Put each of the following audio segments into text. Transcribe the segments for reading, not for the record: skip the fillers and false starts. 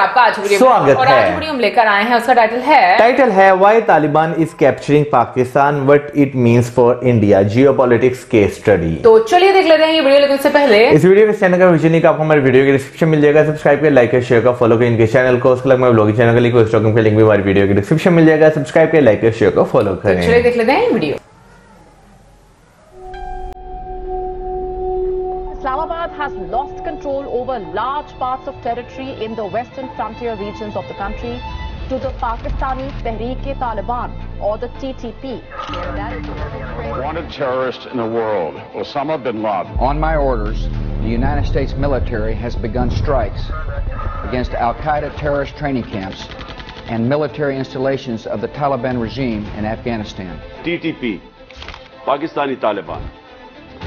आपका आज की वीडियो हम लेकर आए हैं, उसका टाइटल है why Taliban is capturing Pakistan, what it means for India, geopolitics case study. तो चलिए देख लेते हैं ये वीडियो, लेकिन उससे पहले इस वीडियो के चैनल का विजन लिंक आपको हमारे वीडियो के डिस्क्रिप्शन मिल जाएगा। सब्सक्राइब करें, लाइक करें, शेयर करें, फॉलो करें इनके चैनल को। उसके अलावा ब्लॉगिंग चैनल का लिंक और इंस्टाग्राम का लिंक भी हमारे वीडियो के डिस्क्रिप्शन मिल जाएगा। सब्सक्राइब करें, लाइक करें, शेयर करें, फॉलो करें। चलिए देख लेते हैं video. Islamabad has lost control over large parts of territory in the western frontier regions of the country to the Pakistani Tehreek-e-Taliban or the TTP. Wanted terrorist in the world, Osama bin Laden. On my orders, the United States military has begun strikes against Al Qaeda terrorist training camps and military installations of the Taliban regime in Afghanistan. TTP, Pakistani Taliban,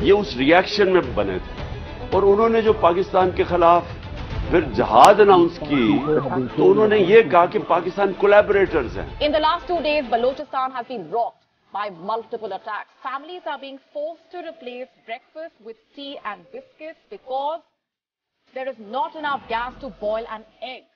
ये उस reaction में बने थे और उन्होंने जो पाकिस्तान के खिलाफ फिर जहाद अनाउंस की तो उन्होंने ये कहा कि पाकिस्तान कोलैबोरेटर्स हैं। In the last 2 days, Balochistan has been rocked by multiple attacks. Families are being forced to replace breakfast with tea and biscuits because there is not enough gas to boil an egg.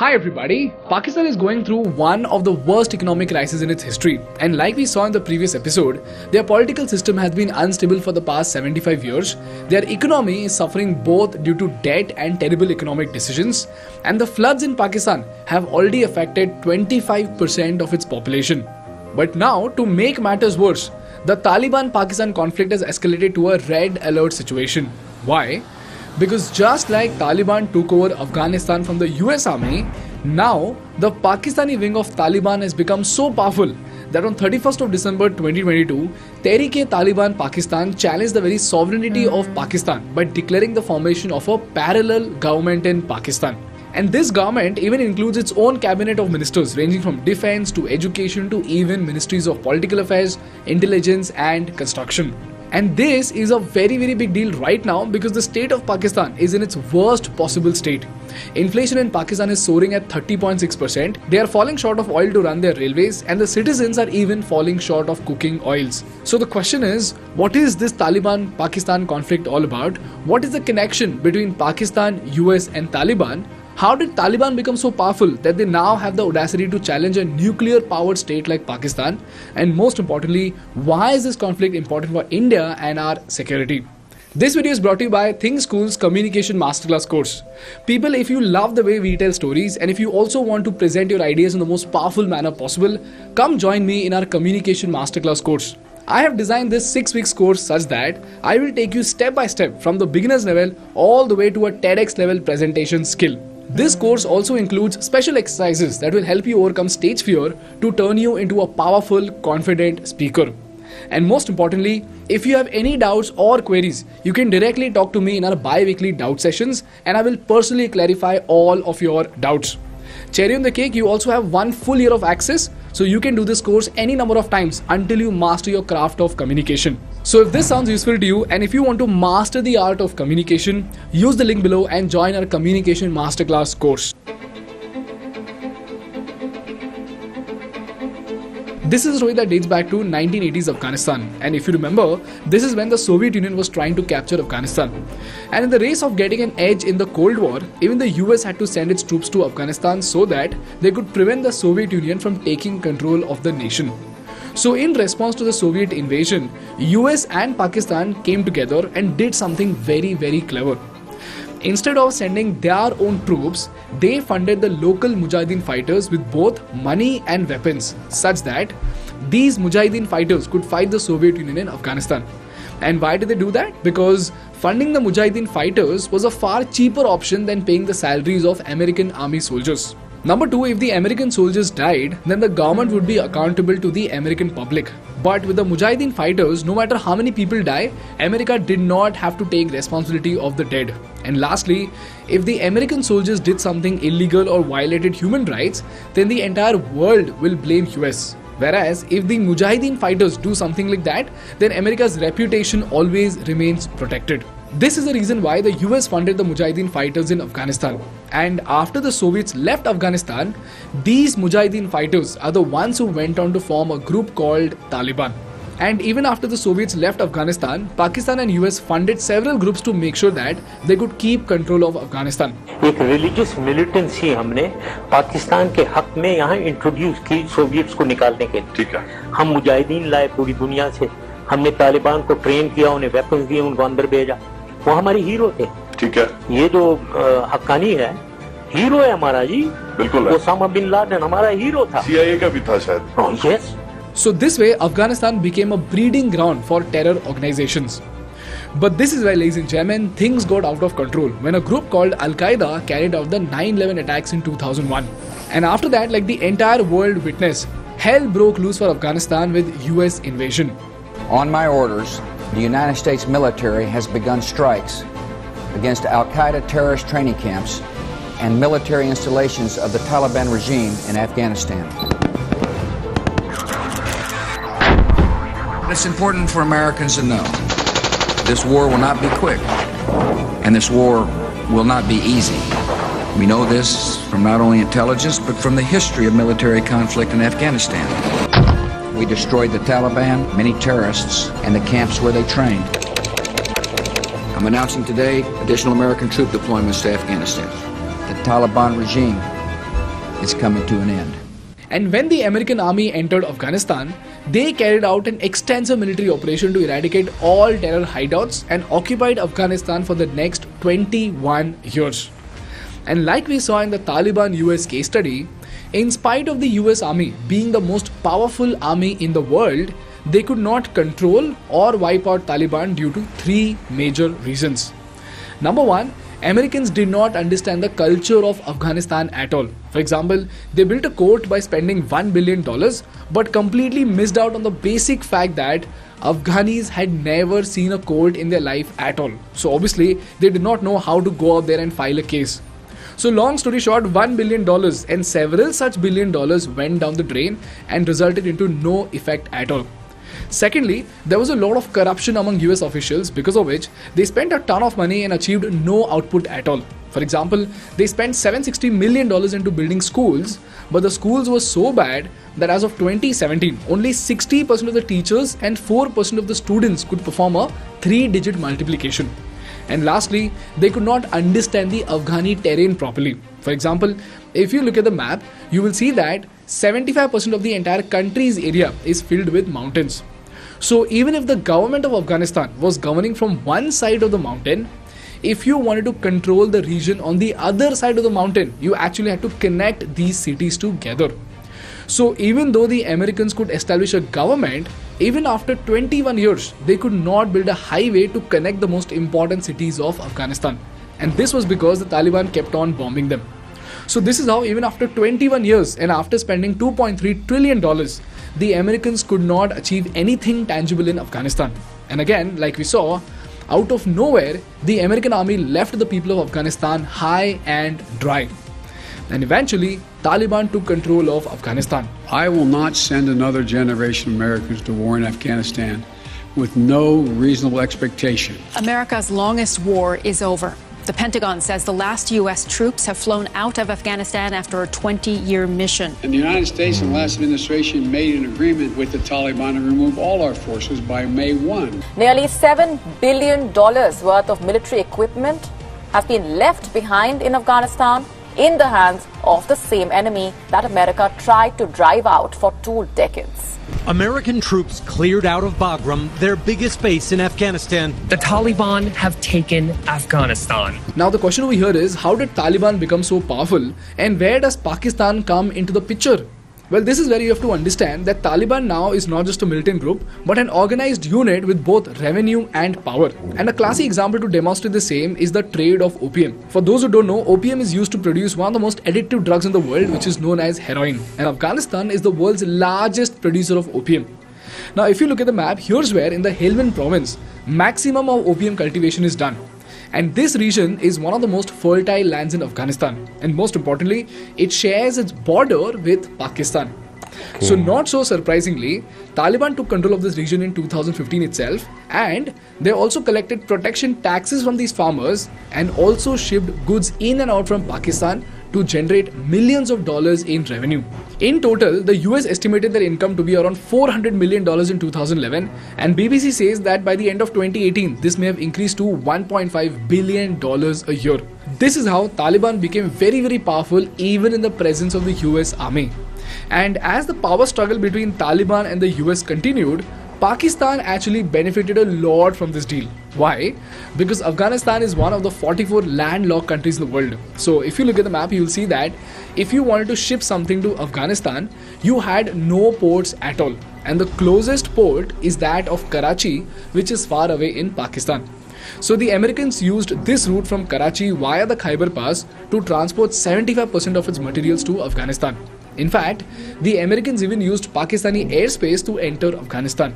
Hi everybody, Pakistan is going through one of the worst economic crises in its history, and like we saw in the previous episode, their political system has been unstable for the past 75 years, their economy is suffering both due to debt and terrible economic decisions, and the floods in Pakistan have already affected 25% of its population. But now, to make matters worse, the Taliban-Pakistan conflict has escalated to a red alert situation. Why? Because just like Taliban took over Afghanistan from the US army, now the Pakistani wing of Taliban has become so powerful that on 31st of December 2022, Tehreek-e-Taliban Pakistan challenged the very sovereignty of Pakistan by declaring the formation of a parallel government in Pakistan. And this government even includes its own cabinet of ministers ranging from defense to education to even ministries of political affairs, intelligence and construction. And this is a very big deal right now because the state of Pakistan is in its worst possible state. Inflation in Pakistan is soaring at 30.6%. They are falling short of oil to run their railways, and the citizens are even falling short of cooking oils. So the question is, what is this Taliban-Pakistan conflict all about? What is the connection between Pakistan, US and Taliban? How did Taliban become so powerful that they now have the audacity to challenge a nuclear-powered state like Pakistan? And most importantly, why is this conflict important for India and our security? This video is brought to you by Think School's Communication Masterclass course. People, if you love the way we tell stories and if you also want to present your ideas in the most powerful manner possible, come join me in our Communication Masterclass course. I have designed this 6-week course such that I will take you step by step from the beginner's level all the way to a TEDx level presentation skill. This course also includes special exercises that will help you overcome stage fear to turn you into a powerful, confident speaker. And most importantly, if you have any doubts or queries, you can directly talk to me in our bi-weekly doubt sessions and I will personally clarify all of your doubts. Cherry on the cake, you also have 1 full year of access, so you can do this course any number of times until you master your craft of communication. So if this sounds useful to you and if you want to master the art of communication, use the link below and join our Communication Masterclass course. This is a story that dates back to 1980s Afghanistan, and if you remember, this is when the Soviet Union was trying to capture Afghanistan. And in the race of getting an edge in the Cold War, even the US had to send its troops to Afghanistan so that they could prevent the Soviet Union from taking control of the nation. So in response to the Soviet invasion, US and Pakistan came together and did something very clever. Instead of sending their own troops, they funded the local Mujahideen fighters with both money and weapons, such that these Mujahideen fighters could fight the Soviet Union in Afghanistan. And why did they do that? Because funding the Mujahideen fighters was a far cheaper option than paying the salaries of American army soldiers. Number two, if the American soldiers died, then the government would be accountable to the American public. But with the Mujahideen fighters, no matter how many people die, America did not have to take responsibility of the dead. And lastly, if the American soldiers did something illegal or violated human rights, then the entire world will blame US. Whereas if the Mujahideen fighters do something like that, then America's reputation always remains protected. This is the reason why the US funded the Mujahideen fighters in Afghanistan. And after the Soviets left Afghanistan, these Mujahideen fighters are the ones who went on to form a group called Taliban. And even after the Soviets left Afghanistan, Pakistan and US funded several groups to make sure that they could keep control of Afghanistan. एक religious militancy हमने पाकिस्तान के हक में यहाँ introduce की Soviets को निकालने के लिए. ठीक है. हम मुजाहिदीन लाए पूरी दुनिया से, हमने तालिबान को ट्रेन किया, उन्हें वेपन्स दिए, उनको अंदर भेजा, वो हमारे हीरो थे. ठीक है. ये जो हक्कानी है, हीरो है हमारा जी. बिल्कुल. ओसामा बिन लादेन हमारा हीरो था. CIA का भी था शायद. Yes. So this way, Afghanistan became a breeding ground for terror organizations. But this is where, ladies and gentlemen, things got out of control when a group called Al Qaeda carried out the 9/11 attacks in 2001. And after that, like the entire world witnessed, hell broke loose for Afghanistan with US invasion. On my orders, the United States military has begun strikes against Al Qaeda terrorist training camps and military installations of the Taliban regime in Afghanistan. It's important for Americans to know this war will not be quick, and this war will not be easy. We know this from not only intelligence, but from the history of military conflict in Afghanistan. We destroyed the Taliban, many terrorists, and the camps where they trained. I'm announcing today additional American troop deployments to Afghanistan. The Taliban regime is coming to an end. And when the American army entered Afghanistan, they carried out an extensive military operation to eradicate all terror hideouts and occupied Afghanistan for the next 21 years. And like we saw in the Taliban-US case study, in spite of the US army being the most powerful army in the world, they could not control or wipe out Taliban due to three major reasons. Number one, Americans did not understand the culture of Afghanistan at all. For example, they built a court by spending $1 billion, but completely missed out on the basic fact that Afghanis had never seen a court in their life at all. So obviously, they did not know how to go out there and file a case. So long story short, $1 billion and several such billion dollars went down the drain and resulted into no effect at all. Secondly, there was a lot of corruption among US officials, because of which they spent a ton of money and achieved no output at all. For example, they spent $760 million into building schools, but the schools were so bad that as of 2017, only 60% of the teachers and 4% of the students could perform a three-digit multiplication. And lastly, they could not understand the Afghani terrain properly. For example, if you look at the map, you will see that 75% of the entire country's area is filled with mountains. So even if the government of Afghanistan was governing from one side of the mountain, if you wanted to control the region on the other side of the mountain, you actually had to connect these cities together. So even though the Americans could establish a government, even after 21 years, they could not build a highway to connect the most important cities of Afghanistan. And this was because the Taliban kept on bombing them. So this is how, even after 21 years and after spending $2.3 trillion, the Americans could not achieve anything tangible in Afghanistan. And again, like we saw, out of nowhere, the American army left the people of Afghanistan high and dry. And eventually, Taliban took control of Afghanistan. I will not send another generation of Americans to war in Afghanistan with no reasonable expectation. America's longest war is over. The Pentagon says the last U.S. troops have flown out of Afghanistan after a 20-year mission. And the United States and the last administration made an agreement with the Taliban to remove all our forces by May 1. Nearly $7 billion worth of military equipment has been left behind in Afghanistan in the hands of the same enemy that America tried to drive out for 2 decades. American troops cleared out of Bagram, their biggest base in Afghanistan. The Taliban have taken Afghanistan. Now the question over here is, how did Taliban become so powerful, and where does Pakistan come into the picture? Well, this is where you have to understand that Taliban now is not just a militant group, but an organized unit with both revenue and power. And a classic example to demonstrate the same is the trade of opium. For those who don't know, opium is used to produce one of the most addictive drugs in the world, which is known as heroin. And Afghanistan is the world's largest producer of opium. Now, if you look at the map, here's where in the Helmand province, maximum of opium cultivation is done. And this region is one of the most fertile lands in Afghanistan. And most importantly, it shares its border with Pakistan. Cool. So not so surprisingly, Taliban took control of this region in 2015 itself. And they also collected protection taxes from these farmers and also shipped goods in and out from Pakistan to generate millions of dollars in revenue. In total, the US estimated their income to be around $400 million in 2011, and BBC says that by the end of 2018, this may have increased to $1.5 billion a year. This is how Taliban became very, very powerful even in the presence of the US army. And as the power struggle between Taliban and the US continued, Pakistan actually benefited a lot from this deal. Why? Because Afghanistan is one of the 44 landlocked countries in the world. So if you look at the map, you will see that if you wanted to ship something to Afghanistan, you had no ports at all. And the closest port is that of Karachi, which is far away in Pakistan. So the Americans used this route from Karachi via the Khyber Pass to transport 75% of its materials to Afghanistan. In fact, the Americans even used Pakistani airspace to enter Afghanistan.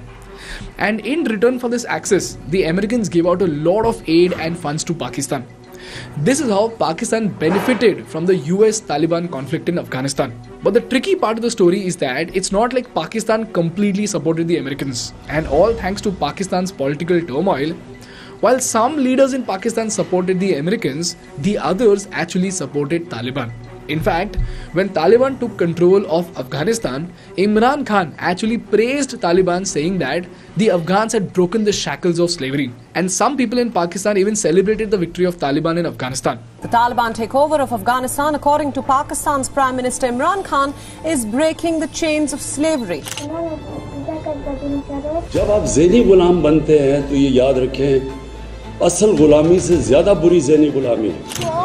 And in return for this access, the Americans gave out a lot of aid and funds to Pakistan. This is how Pakistan benefited from the US-Taliban conflict in Afghanistan. But the tricky part of the story is that it's not like Pakistan completely supported the Americans. And all thanks to Pakistan's political turmoil, while some leaders in Pakistan supported the Americans, the others actually supported Taliban. In fact, when Taliban took control of Afghanistan, Imran Khan actually praised Taliban, saying that the Afghans had broken the shackles of slavery. And some people in Pakistan even celebrated the victory of Taliban in Afghanistan. The Taliban takeover of Afghanistan, according to Pakistan's Prime Minister Imran Khan, is breaking the chains of slavery. जब आप ज़ेली गुलाम बनते हैं तो ये याद रखें, असल गुलामी से ज़्यादा बुरी ज़ेली गुलामी है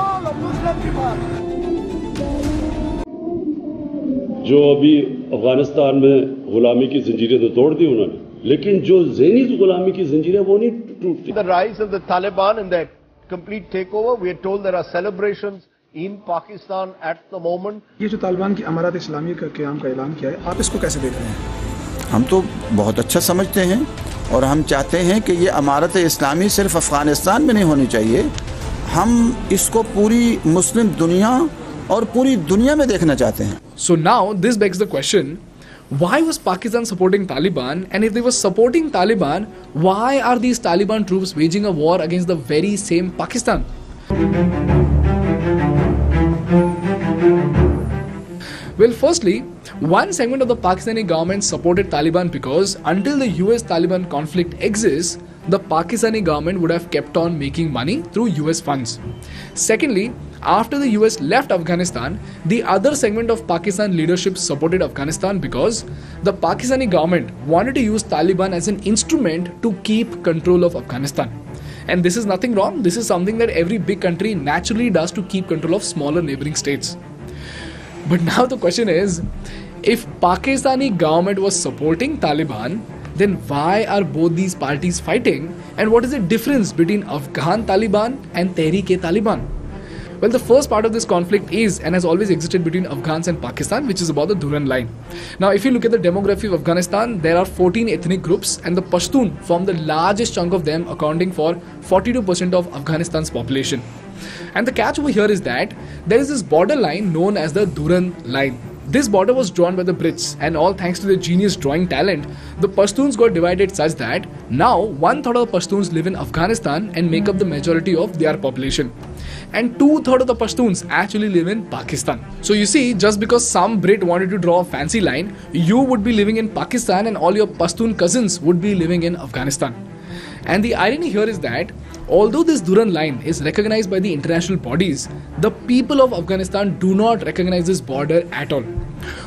जो अभी अफगानिस्तान में गुलामी की जंजीरें तो तोड़ दी उन्होंने, लेकिन जो ज़हनी गुलामी की जंजीरें वो नहीं टूटती। The rise of the Taliban and their complete takeover, we are told there are celebrations in Pakistan at the moment. ये जो तालिबान की अमारत इस्लामी का क़याम का ऐलान किया है, आप इसको कैसे देख रहे हैं? हम तो बहुत अच्छा समझते हैं और हम चाहते हैं कि ये अमारत इस्लामी सिर्फ अफगानिस्तान में नहीं होनी चाहिए, हम इसको पूरी मुस्लिम दुनिया और पूरी दुनिया में देखना चाहते हैं। So now this begs the question, why was Pakistan supporting Taliban? And if they were supporting Taliban, why are these Taliban troops waging a war against the very same Pakistan? Well, firstly, one segment of the Pakistani government supported Taliban because until the US-Taliban conflict exists, the Pakistani government would have kept on making money through US funds. Secondly, after the US left Afghanistan, the other segment of Pakistan leadership supported Afghanistan because the Pakistani government wanted to use Taliban as an instrument to keep control of Afghanistan. And this is nothing wrong, this is something that every big country naturally does to keep control of smaller neighboring states. But now the question is, if Pakistani government was supporting Taliban, then why are both these parties fighting, and what is the difference between Afghan Taliban and Tehreek-e-Taliban? Well, the first part of this conflict is and has always existed between Afghans and Pakistan, which is about the Durand Line. Now, if you look at the demography of Afghanistan, there are 14 ethnic groups, and the Pashtun form the largest chunk of them, accounting for 42% of Afghanistan's population. And the catch over here is that there is this border line known as the Durand Line. This border was drawn by the Brits, and all thanks to their genius drawing talent, the Pashtuns got divided such that now one-third of the Pashtuns live in Afghanistan and make up the majority of their population. And two-thirds of the Pashtuns actually live in Pakistan. So you see, just because some Brit wanted to draw a fancy line, you would be living in Pakistan and all your Pashtun cousins would be living in Afghanistan. And the irony here is that although this Durand Line is recognized by the international bodies, the people of Afghanistan do not recognize this border at all.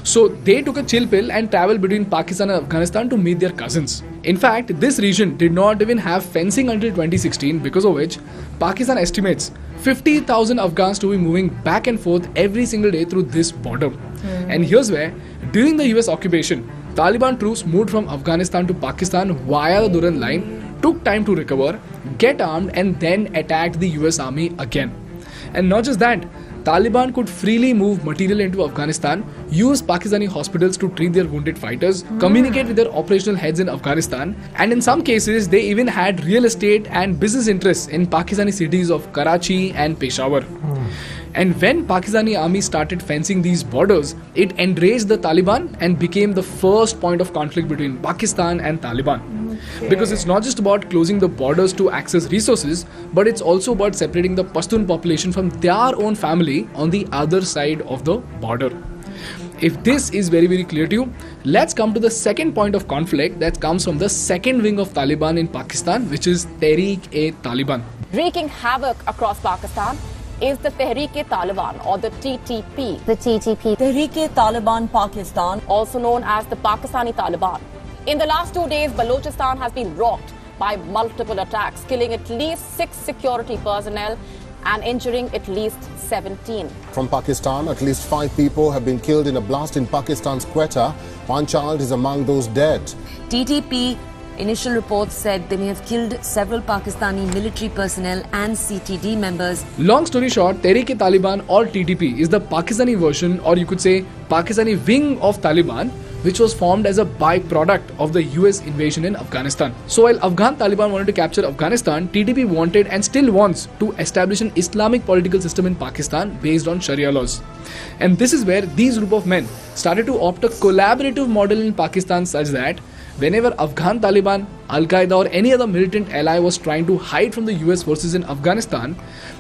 So they took a chill pill and traveled between Pakistan and Afghanistan to meet their cousins. In fact, this region did not even have fencing until 2016, because of which Pakistan estimates 50,000 Afghans to be moving back and forth every single day through this border. And here's where, during the US occupation, Taliban troops moved from Afghanistan to Pakistan via the Durand Line, took time to recover, get armed, and then attacked the US army again. And not just that, Taliban could freely move material into Afghanistan, use Pakistani hospitals to treat their wounded fighters, communicate with their operational heads in Afghanistan, and in some cases, they even had real estate and business interests in Pakistani cities of Karachi and Peshawar. And when Pakistani army started fencing these borders, it enraged the Taliban and became the first point of conflict between Pakistan and Taliban. Okay. Because it's not just about closing the borders to access resources, but it's also about separating the Pashtun population from their own family on the other side of the border. If this is very, very clear to you, let's come to the second point of conflict that comes from the second wing of Taliban in Pakistan, which is Tehreek-e-Taliban. Wreaking havoc across Pakistan is the Tehreek-e-Taliban or the TTP. The TTP, Tehreek-e-Taliban Pakistan, also known as the Pakistani Taliban. In the last 2 days, Balochistan has been rocked by multiple attacks, killing at least 6 security personnel and injuring at least 17. From Pakistan, at least 5 people have been killed in a blast in Pakistan's Quetta. One child is among those dead. TTP initial reports said they may have killed several Pakistani military personnel and CTD members. Long story short, Tehreek-e-Taliban or TTP is the Pakistani version, or you could say Pakistani wing of Taliban, which was formed as a byproduct of the US invasion in Afghanistan. So while Afghan Taliban wanted to capture Afghanistan, TTP wanted and still wants to establish an Islamic political system in Pakistan based on Sharia laws. And this is where these group of men started to opt a collaborative model in Pakistan such that whenever Afghan Taliban, Al Qaeda or any other militant ally was trying to hide from the US forces in Afghanistan,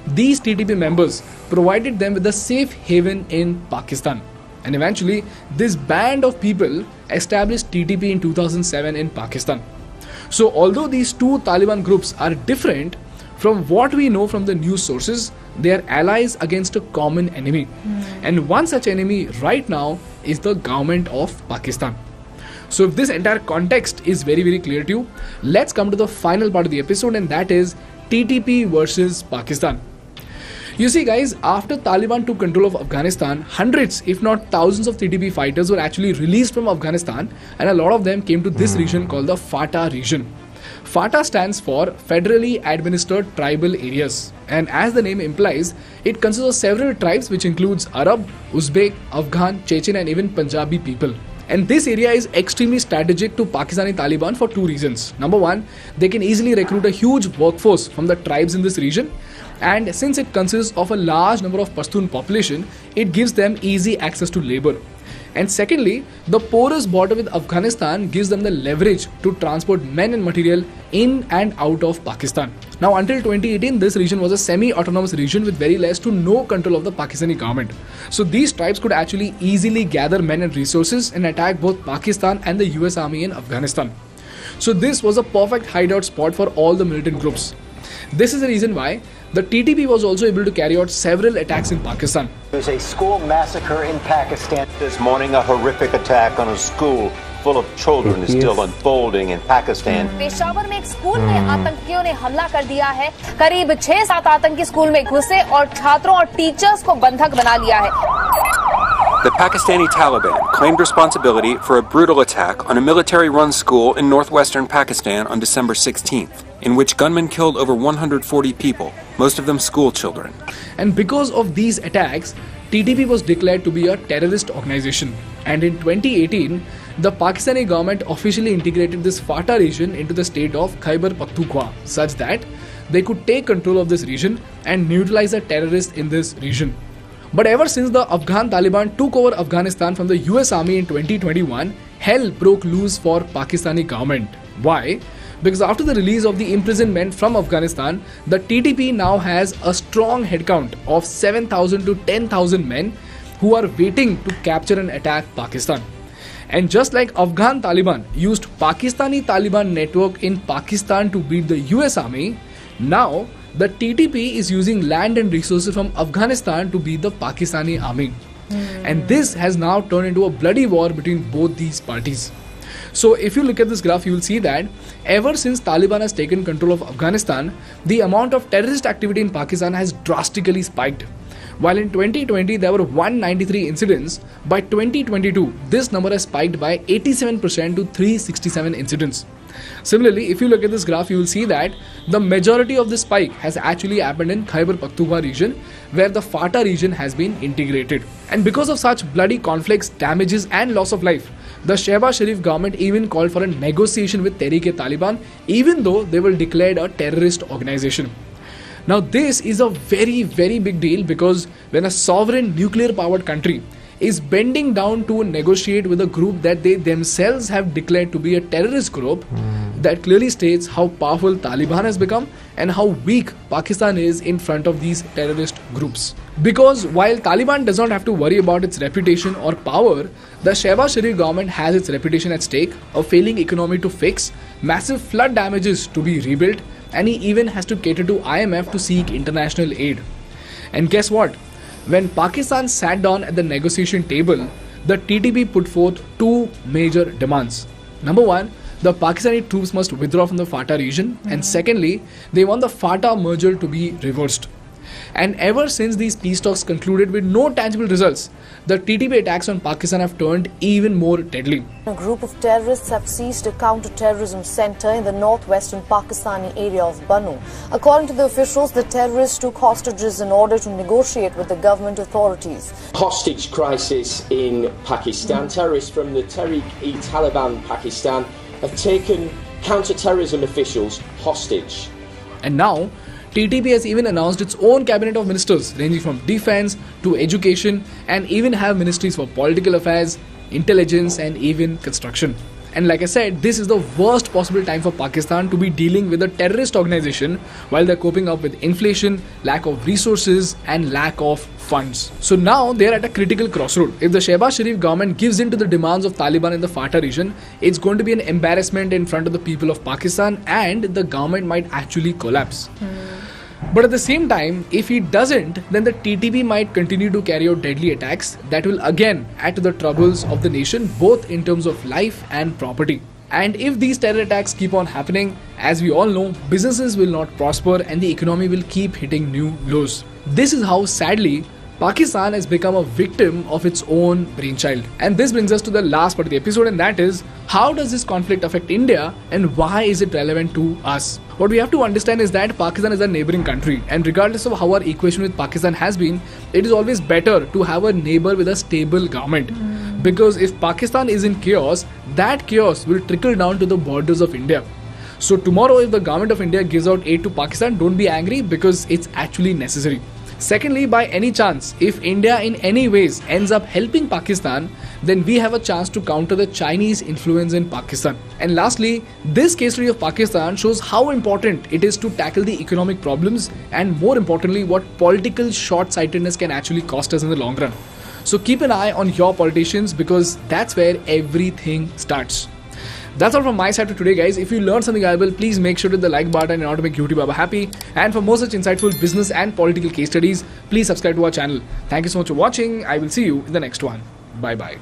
these TTP members provided them with a safe haven in Pakistan. And eventually, this band of people established TTP in 2007 in Pakistan. So although these two Taliban groups are different, from what we know from the news sources, they are allies against a common enemy. And one such enemy right now is the government of Pakistan. So if this entire context is very, very clear to you, let's come to the final part of the episode, and that is TTP versus Pakistan. You see guys, after Taliban took control of Afghanistan, hundreds if not thousands of TTP fighters were actually released from Afghanistan, and a lot of them came to this region called the FATA region. FATA stands for Federally Administered Tribal Areas, and as the name implies, it consists of several tribes which includes Arab, Uzbek, Afghan, Chechen and even Punjabi people. And this area is extremely strategic to Pakistani Taliban for 2 reasons. Number 1, they can easily recruit a huge workforce from the tribes in this region. And since it consists of a large number of Pashtun population, it gives them easy access to labor. And secondly, the porous border with Afghanistan gives them the leverage to transport men and material in and out of Pakistan. Now, until 2018, this region was a semi-autonomous region with very less to no control of the Pakistani government. So these tribes could actually easily gather men and resources and attack both Pakistan and the US army in Afghanistan. So this was a perfect hideout spot for all the militant groups. This is the reason why the TTP was also able to carry out several attacks in Pakistan. There's a school massacre in Pakistan. This morning, a horrific attack on a school full of children is still unfolding in Pakistan. Peshawar mein ek school mein aatankiyon ne hamla kar diya hai. Kareeb 6-7 aatanki school mein ghusse aur chhatron aur teachers ko bandhak bana liya hai. The Pakistani Taliban claimed responsibility for a brutal attack on a military-run school in northwestern Pakistan on December 16th. In which gunmen killed over 140 people, most of them school children. And because of these attacks, TTP was declared to be a terrorist organization. And in 2018, the Pakistani government officially integrated this FATA region into the state of Khyber Pakhtunkhwa, such that they could take control of this region and neutralize the terrorists in this region. But ever since the Afghan Taliban took over Afghanistan from the US army in 2021, hell broke loose for Pakistani government. Why? Because after the release of the imprisoned men from Afghanistan, the TTP now has a strong headcount of 7,000 to 10,000 men who are waiting to capture and attack Pakistan. And just like Afghan Taliban used Pakistani Taliban network in Pakistan to beat the US army, now the TTP is using land and resources from Afghanistan to beat the Pakistani army. And this has now turned into a bloody war between both these parties. So if you look at this graph, you will see that ever since Taliban has taken control of Afghanistan, the amount of terrorist activity in Pakistan has drastically spiked. While in 2020 there were 193 incidents, by 2022 this number has spiked by 87% to 367 incidents. Similarly, if you look at this graph, you will see that the majority of this spike has actually happened in Khyber Pakhtunkhwa region, where the FATA region has been integrated. And because of such bloody conflicts, damages and loss of life, the Shehbaz Sharif government even called for a negotiation with Tehreek-e-Taliban, even though they were declared a terrorist organization. Now this is a very, very big deal, because when a sovereign nuclear powered country is bending down to negotiate with a group that they themselves have declared to be a terrorist group, that clearly states how powerful Taliban has become and how weak Pakistan is in front of these terrorist groups. Because while Taliban does not have to worry about its reputation or power, the Shehbaz Sharif government has its reputation at stake, a failing economy to fix, massive flood damages to be rebuilt, and he even has to cater to IMF to seek international aid. And guess what? When Pakistan sat down at the negotiation table, the TTP put forth two major demands. Number one, the Pakistani troops must withdraw from the FATA region, and secondly, they want the FATA merger to be reversed. And ever since these peace talks concluded with no tangible results, the TTP attacks on Pakistan have turned even more deadly. A group of terrorists have seized a counter-terrorism center in the northwestern Pakistani area of Bannu. According to the officials, the terrorists took hostages in order to negotiate with the government authorities. Hostage crisis in Pakistan. Terrorists from the Tehreek-e-Taliban Pakistan have taken counter-terrorism officials hostage. And now, TTP has even announced its own cabinet of ministers, ranging from defense to education, and even have ministries for political affairs, intelligence, and even construction. And like I said, this is the worst possible time for Pakistan to be dealing with a terrorist organization while they're coping up with inflation, lack of resources, and lack of funds. So now they're at a critical crossroad. If the Shehbaz Sharif government gives in to the demands of Taliban in the FATA region, it's going to be an embarrassment in front of the people of Pakistan, and the government might actually collapse. But at the same time, if he doesn't, then the TTP might continue to carry out deadly attacks that will again add to the troubles of the nation, both in terms of life and property. And if these terror attacks keep on happening, as we all know, businesses will not prosper and the economy will keep hitting new lows. This is how, sadly, Pakistan has become a victim of its own brainchild. And this brings us to the last part of the episode, and that is, how does this conflict affect India and why is it relevant to us? What we have to understand is that Pakistan is a neighboring country, and regardless of how our equation with Pakistan has been, it is always better to have a neighbor with a stable government. Because if Pakistan is in chaos, that chaos will trickle down to the borders of India. So tomorrow, if the government of India gives out aid to Pakistan, don't be angry, because it's actually necessary. Secondly, by any chance, if India in any ways ends up helping Pakistan, then we have a chance to counter the Chinese influence in Pakistan. And lastly, this case study of Pakistan shows how important it is to tackle the economic problems, and more importantly, what political short-sightedness can actually cost us in the long run. So keep an eye on your politicians, because that's where everything starts. That's all from my side for today, guys. If you learned something valuable, please make sure to hit the like button in order to make YouTube Baba happy. And for more such insightful business and political case studies, please subscribe to our channel. Thank you so much for watching. I will see you in the next one. Bye-bye.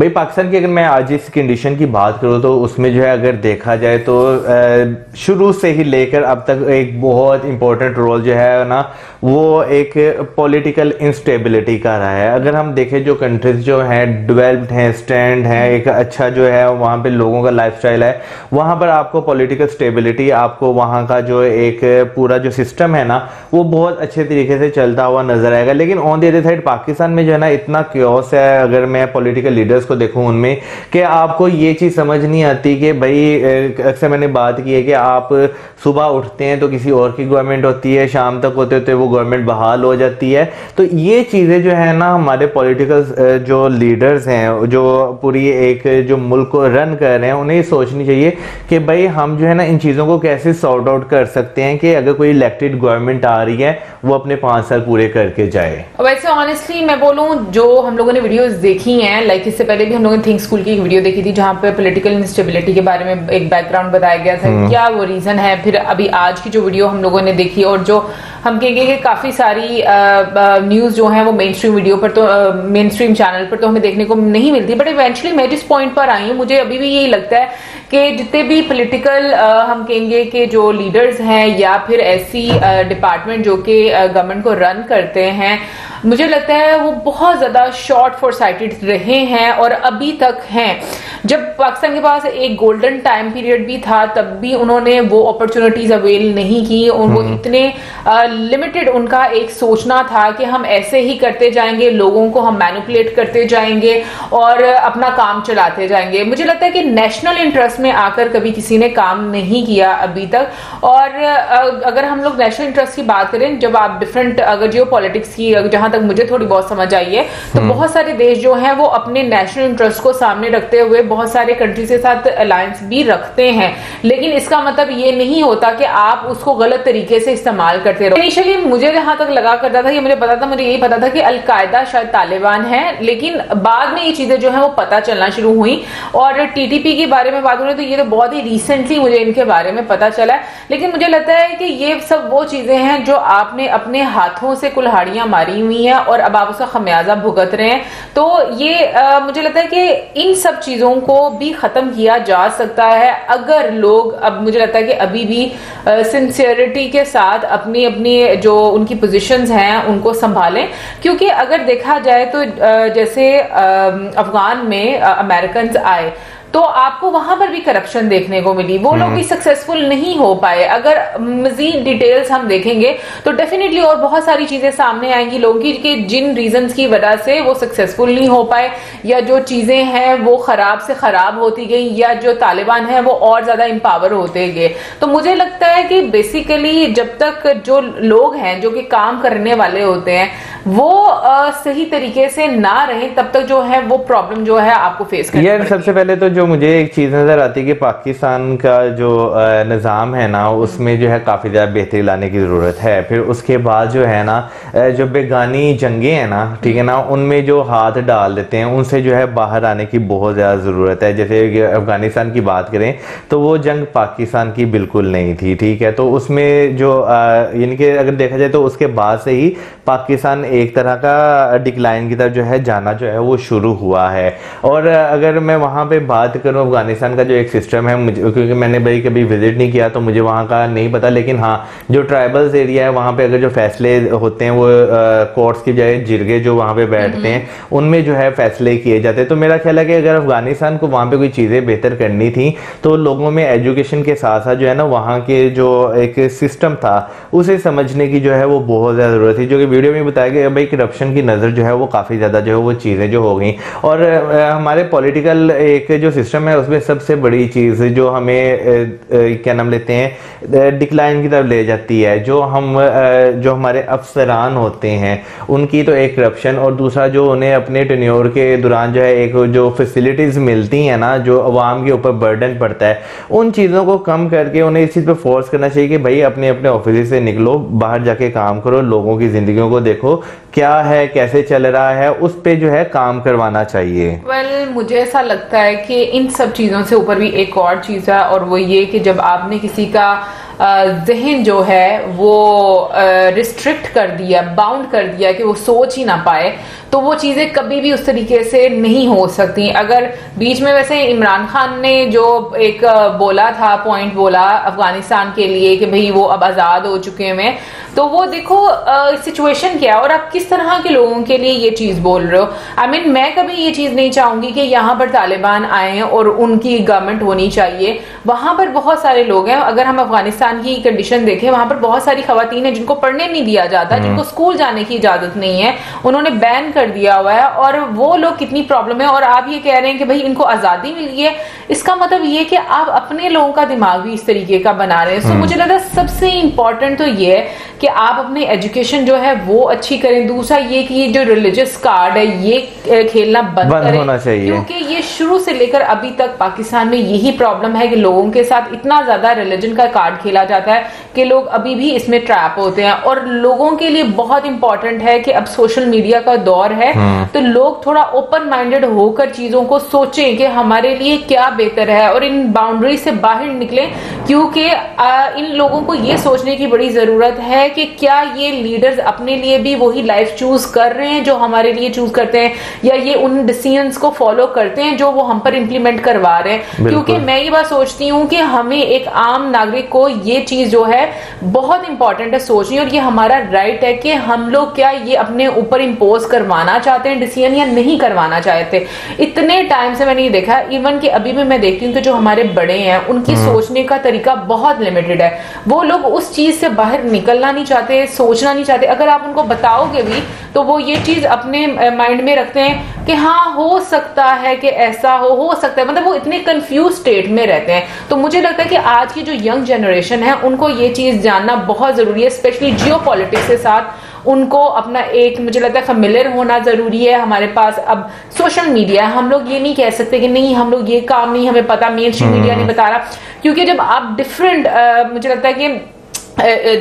भाई पाकिस्तान की अगर मैं आज इस condition की बात करूं तो उसमें जो है अगर देखा जाए तो शुरू से ही लेकर अब तक एक बहुत इम्पोर्टेंट रोल जो है ना वो एक पॉलिटिकल इंस्टेबिलिटी का रहा है। अगर हम देखें जो कंट्रीज जो हैं डेवलप्ड हैं, स्टैंड हैं, एक अच्छा जो है वहाँ पे लोगों का लाइफस्टाइल है, वहाँ पर आपको पॉलिटिकल स्टेबिलिटी, आपको वहाँ का जो एक पूरा जो सिस्टम है ना वो बहुत अच्छे तरीके से चलता हुआ नजर आएगा। लेकिन on the other side Pakistan में जो है ना इतना क्योस है, अगर मैं पॉलिटिकल लीडर्स को देखूँ उनमें, कि आपको ये चीज़ समझ नहीं आती कि भाई अक्सर मैंने बात की है कि आप सुबह उठते हैं तो किसी और की गवर्नमेंट होती है, शाम तक होते होते वो गवर्नमेंट बहाल हो जाती है। तो ये चीज़ें जो है ना हमारे पॉलिटिकल जो लीडर्स हैं जो पूरी एक जो मुल्क को रन कर रहे हैं उन्हें सोचनी चाहिए कि भाई हम जो है ना इन चीज़ों को कैसे सॉर्ट आउट कर सकते हैं कि अगर कोई इलेक्टेड गवर्नमेंट आ रही है वो अपने 5 साल पूरे करके जाए। वैसे ऑनेस्टली मैं बोलूँ, जो हम लोगों ने वीडियोज देखी हैं, लाइक इससे पहले भी हम लोगों ने थिंक स्कूल की एक वीडियो देखी थी जहाँ पे पॉलिटिकल इंस्टेबिलिटी के बारे में एक बैकग्राउंड बताया गया था, क्या वो रीजन है। फिर अभी आज की जो वीडियो हम लोगों ने देखी, और जो हम कहेंगे कि काफी सारी न्यूज जो है वो मेन स्ट्रीम वीडियो पर तो मेन स्ट्रीम चैनल पर तो हमें देखने को नहीं मिलती। बट इवेंचुअली मैं जिस पॉइंट पर आई हूँ, मुझे अभी भी यही लगता है कि जितने भी पॉलिटिकल हम कहेंगे कि जो लीडर्स हैं या फिर ऐसी डिपार्टमेंट जो कि गवर्नमेंट को रन करते हैं मुझे लगता है वो बहुत ज़्यादा शॉर्ट फॉर साइटेड रहे हैं और अभी तक हैं। जब पाकिस्तान के पास एक गोल्डन टाइम पीरियड भी था तब भी उन्होंने वो अपॉर्चुनिटीज अवेल नहीं की। उनको इतने लिमिटेड उनका एक सोचना था कि हम ऐसे ही करते जाएंगे, लोगों को हम मैनिपुलेट करते जाएंगे और अपना काम चलाते जाएंगे। मुझे लगता है कि नेशनल इंटरेस्ट में आकर कभी किसी ने काम नहीं किया अभी तक। और अगर हम लोग नेशनल इंटरेस्ट की बात करें, जब आप डिफरेंट अगर जियोपॉलिटिक्स की जहां तक मुझे थोड़ी बहुत समझ आई है तो बहुत सारे देश जो हैं वो अपने नेशनल इंटरेस्ट को सामने रखते हुए बहुत सारे कंट्रीज के साथ अलायंस भी रखते हैं, लेकिन इसका मतलब ये नहीं होता कि आप उसको गलत तरीके से इस्तेमाल करते रहो। इनिशियली मुझे जहां तक लगा करता था, ये मुझे पता था, मुझे यही पता था कि अल कायदा शायद तालिबान है, लेकिन बाद में ये चीजें जो है वो पता चलना शुरू हुई। और टीटीपी के बारे में बात करें तो ये तो बहुत ही रिसेंटली मुझे इनके बारे में पता चला है, लेकिन मुझे लगता है कि ये सब वो चीजें हैं जो आपने अपने हाथों से कुल्हाड़ियां मारी हुई हैं और अब आप उसका खमियाजा भुगत रहे हैं। तो ये मुझे लगता है कि इन सब चीजों को भी खत्म किया जा सकता है अगर लोग, अब मुझे लगता है कि अभी भी सिंसियरिटी के साथ अपनी अपनी जो उनकी पोजीशंस हैं उनको संभालें। क्योंकि अगर देखा जाए तो जैसे अफगान में अमेरिकन आए तो आपको वहां पर भी करप्शन देखने को मिली, वो लोग भी सक्सेसफुल नहीं हो पाए। अगर मजीद डिटेल्स हम देखेंगे तो डेफिनेटली और बहुत सारी चीजें सामने आएंगी लोगों की कि जिन रीजंस की वजह से वो सक्सेसफुल नहीं हो पाए, या जो चीजें हैं वो खराब से खराब होती गई, या जो तालिबान है वो और ज्यादा एम्पावर होते गए। तो मुझे लगता है कि बेसिकली जब तक जो लोग हैं जो कि काम करने वाले होते हैं वो सही तरीके से ना रहे, तब तक जो है वो प्रॉब्लम जो है आपको फेस करनी पड़ेगी। सबसे पहले तो जो मुझे एक चीज नजर आती है कि पाकिस्तान का जो निज़ाम है ना उसमें जो है काफ़ी ज़्यादा बेहतरी लाने की ज़रूरत है। फिर उसके बाद जो है ना जो बेगानी जंगे हैं ना, ठीक है ना, उनमें जो हाथ डाल देते हैं उनसे जो है बाहर आने की बहुत ज़्यादा ज़रूरत है। जैसे अफ़गानिस्तान की बात करें तो वो जंग पाकिस्तान की बिल्कुल नहीं थी, ठीक है, तो उसमें जो यानी कि अगर देखा जाए तो उसके बाद से ही पाकिस्तान एक तरह का डिक्लाइन की तरफ जो है जाना जो है वो शुरू हुआ है। और अगर मैं वहाँ पर बात करूं अफगानिस्तान का जो एक सिस्टम है, मुझे क्योंकि मैंने भाई कभी विजिट नहीं किया तो मुझे वहाँ का नहीं पता, लेकिन हाँ जो ट्राइबल्स एरिया है वहाँ पे अगर जो फैसले होते हैं वो कोर्ट्स की बजाय जिरगे जो वहाँ पे बैठते हैं उनमें जो है फैसले किए जाते हैं। तो मेरा ख्याल है कि अगर अफगानिस्तान को वहाँ पर कोई चीज़ें बेहतर करनी थी तो लोगों में एजुकेशन के साथ साथ जो है ना वहाँ के जो एक सिस्टम था उसे समझने की जो है वो बहुत ज़्यादा ज़रूरत थी, जो कि वीडियो में बताया गया भाई करप्शन की नज़र जो है वो काफ़ी ज़्यादा जो है वो चीज़ें जो हो गई। और हमारे पॉलिटिकल एक जो सिस्टम है उसमें सबसे बड़ी चीज़ जो हमें क्या नाम लेते हैं डिक्लाइन की तरफ ले जाती है, जो हमारे अफसरान होते हैं उनकी तो एक करप्शन, और दूसरा जो उन्हें अपने टेन्योर के दौरान जो है एक जो फैसिलिटीज़ मिलती हैं ना, जो आवाम के ऊपर बर्डन पड़ता है, उन चीज़ों को कम करके उन्हें इस चीज़ पर फोर्स करना चाहिए कि भाई अपने अपने ऑफिस से निकलो, बाहर जाके काम करो, लोगों की ज़िंदगियों को देखो क्या है कैसे चल रहा है, उस पर जो है काम करवाना चाहिए। मुझे ऐसा लगता है कि इन सब चीज़ों से ऊपर भी एक और चीज़ है, और वो ये कि जब आपने किसी का जहन जो है वो रिस्ट्रिक्ट कर दिया, बाउंड कर दिया कि वो सोच ही ना पाए, तो वो चीज़ें कभी भी उस तरीके से नहीं हो सकती। अगर बीच में वैसे इमरान खान ने जो एक बोला था, पॉइंट बोला अफगानिस्तान के लिए कि भाई वो अब आज़ाद हो चुके हैं, तो वो देखो सिचुएशन क्या है और आप किस तरह के लोगों के लिए ये चीज़ बोल रहे हो। आई मीन मैं कभी ये चीज़ नहीं चाहूँगी कि यहाँ पर तालिबान आए और उनकी गवर्नमेंट होनी चाहिए। वहाँ पर बहुत सारे लोग हैं, अगर हम अफगानिस्तान की कंडीशन देखें वहाँ पर बहुत सारी खवातीन हैं जिनको पढ़ने नहीं दिया जाता, जिनको स्कूल जाने की इजाज़त नहीं है, उन्होंने बैन कर दिया हुआ है, और वो लोग कितनी प्रॉब्लम है। और आप ये कह रहे हैं कि भाई इनको आज़ादी मिली है, इसका मतलब ये कि आप अपने लोगों का दिमाग भी इस तरीके का बना रहे हैं। सो मुझे लगता है सबसे इम्पॉर्टेंट तो ये है कि आप अपने एजुकेशन जो है वो अच्छी करें। दूसरा ये कि ये जो रिलीजियस कार्ड है ये खेलना बंद करें, होना चाहिए, क्योंकि ये शुरू से लेकर अभी तक पाकिस्तान में यही प्रॉब्लम है कि लोगों के साथ इतना ज्यादा रिलीजन का कार्ड खेला जाता है कि लोग अभी भी इसमें ट्रैप होते हैं। और लोगों के लिए बहुत इंपॉर्टेंट है कि अब सोशल मीडिया का दौर है तो लोग थोड़ा ओपन माइंडेड होकर चीजों को सोचें कि हमारे लिए क्या बेहतर है और इन बाउंड्री से बाहर निकलें, क्योंकि इन लोगों को ये सोचने की बड़ी जरूरत है कि क्या ये लीडर्स अपने लिए भी वही लाइफ चूज कर रहे हैं जो हमारे लिए चूज करते हैं, या ये उन डिसीजंस को फॉलो करते हैं जो वो हम पर इंप्लीमेंट करवा रहे हैं। क्योंकि मैं ये बात सोचती हूँ कि हमें एक आम नागरिक को ये चीज जो है बहुत इंपॉर्टेंट है सोचनी, और ये हमारा राइट है कि हम लोग क्या ये अपने ऊपर इंपोज करवाना चाहते हैं डिसीजन या नहीं करवाना चाहते। इतने टाइम से मैंने ये देखा, इवन कि अभी भी मैं देखती हूँ कि जो हमारे बड़े हैं उनकी सोचने का तरीका बहुत लिमिटेड है, वो लोग उस चीज से बाहर निकलना नहीं चाहते, सोचना नहीं चाहते। अगर आप उनको बताओगे भी तो वो ये चीज अपने माइंड में रखते हैं कि हाँ हो सकता है कि ऐसा हो सकता है, मतलब वो इतने कंफ्यूज स्टेट में रहते हैं। तो मुझे लगता है कि आज की जो यंग जनरेशन है उनको ये चीज जानना बहुत जरूरी है, स्पेशली जियोपॉलिटिक्स के साथ उनको अपना एक मुझे लगता है फेमिलियर होना जरूरी है। हमारे पास अब सोशल मीडिया है, हम लोग ये नहीं कह सकते कि नहीं हम लोग ये काम नहीं हमें पता, मेन स्ट्रीम मीडिया नहीं बता रहा, क्योंकि जब आप डिफरेंट मुझे लगता है कि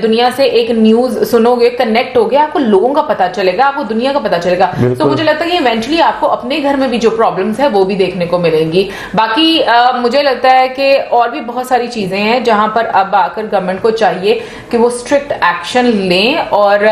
दुनिया से एक न्यूज सुनोगे, कनेक्ट होगे, आपको लोगों का पता चलेगा, आपको दुनिया का पता चलेगा। तो मुझे लगता है कि इवेंचुअली आपको अपने घर में भी जो प्रॉब्लम्स है वो भी देखने को मिलेंगी। बाकी मुझे लगता है कि और भी बहुत सारी चीजें हैं जहां पर अब आकर गवर्नमेंट को चाहिए कि वो स्ट्रिक्ट एक्शन लें, और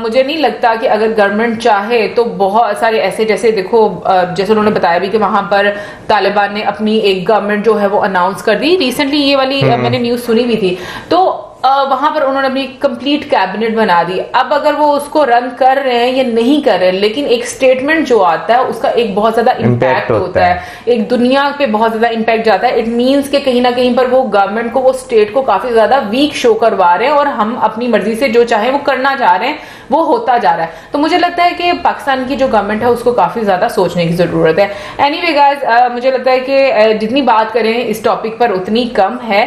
मुझे नहीं लगता कि अगर गवर्नमेंट चाहे तो बहुत सारे ऐसे, जैसे देखो जैसे उन्होंने बताया भी कि वहां पर तालिबान ने अपनी एक गवर्नमेंट जो है वो अनाउंस कर दी रिसेंटली, ये वाली मैंने न्यूज सुनी भी थी, तो वहां पर उन्होंने अपनी कंप्लीट कैबिनेट बना दी। अब अगर वो उसको रन कर रहे हैं या नहीं कर रहे हैं, लेकिन एक स्टेटमेंट जो आता है उसका एक बहुत ज्यादा इम्पैक्ट होता है, एक दुनिया पे बहुत ज्यादा इम्पैक्ट जाता है। इट मींस कि कहीं ना कहीं पर वो गवर्नमेंट को, वो स्टेट को काफी ज्यादा वीक शो करवा रहे हैं, और हम अपनी मर्जी से जो चाहे वो करना चाह रहे हैं वो होता जा रहा है। तो मुझे लगता है कि पाकिस्तान की जो गवर्नमेंट है उसको काफी ज्यादा सोचने की जरूरत है। एनीवे गाइस, मुझे लगता है कि जितनी बात करें इस टॉपिक पर उतनी कम है।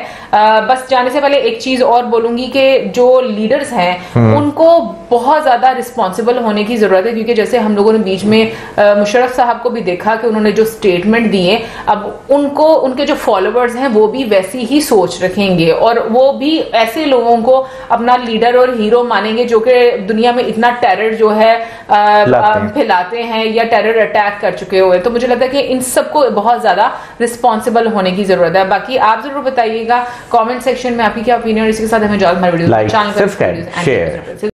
बस जाने से पहले एक चीज और बोलूंगी कि जो लीडर्स हैं उनको बहुत ज्यादा रिस्पॉन्सिबल होने की जरूरत है, क्योंकि जैसे हम लोगों ने बीच में मुशर्रफ साहब को भी देखा कि उन्होंने जो स्टेटमेंट दिए, अब उनको उनके जो फॉलोअर्स हैं वो भी वैसी ही सोच रखेंगे और वो भी ऐसे लोगों को अपना लीडर और हीरो मानेंगे जो कि दुनिया में इतना टेरर जो है फैलाते हैं या टेरर अटैक कर चुके हुए। तो मुझे लगता है कि इन सबको बहुत ज्यादा रिस्पॉन्सिबल होने की जरूरत है। बाकी आप जरूर बताइएगा कॉमेंट सेक्शन में आपकी क्या ओपिनियन, इसके साथ हमें जल्द हमारे वीडियो चैनल सब्सक्राइब शेयर।